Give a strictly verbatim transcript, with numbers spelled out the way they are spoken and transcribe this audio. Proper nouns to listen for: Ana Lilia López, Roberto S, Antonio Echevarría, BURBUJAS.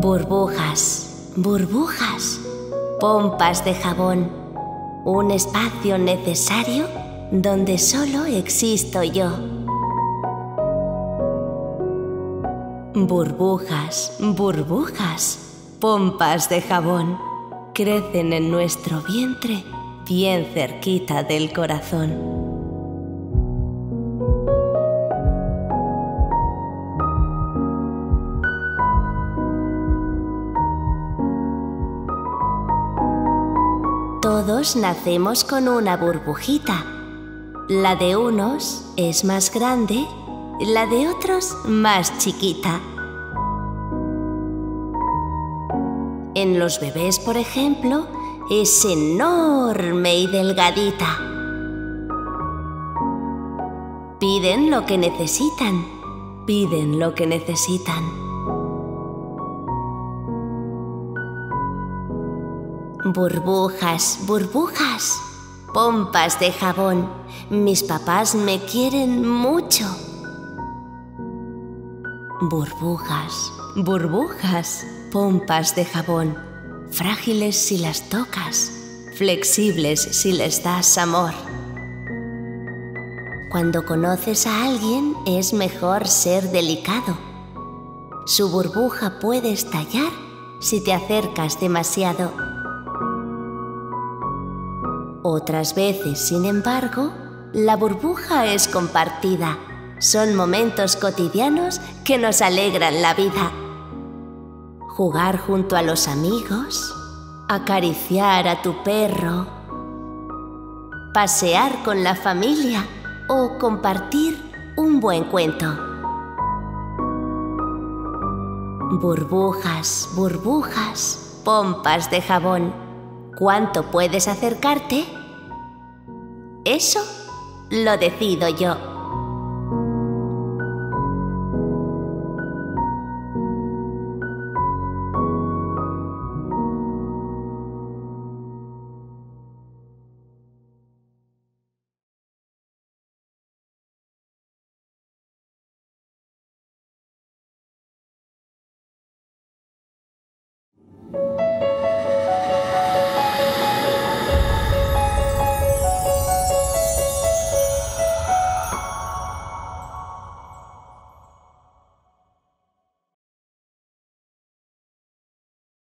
burbujas, burbujas, pompas de jabón, un espacio necesario donde solo existo yo. Burbujas, burbujas, pompas de jabón, crecen en nuestro vientre, bien cerquita del corazón. Todos nacemos con una burbujita. La de unos es más grande, la de otros más chiquita. En los bebés, por ejemplo, es enorme y delgadita. Piden lo que necesitan, piden lo que necesitan. Burbujas, burbujas, pompas de jabón, mis papás me quieren mucho. Burbujas, burbujas, pompas de jabón, frágiles si las tocas, flexibles si les das amor. Cuando conoces a alguien es mejor ser delicado. Su burbuja puede estallar si te acercas demasiado. Otras veces, sin embargo, la burbuja es compartida. Son momentos cotidianos que nos alegran la vida. Jugar junto a los amigos, acariciar a tu perro, pasear con la familia o compartir un buen cuento. Burbujas, burbujas, pompas de jabón. ¿Cuánto puedes acercarte? Eso lo decido yo.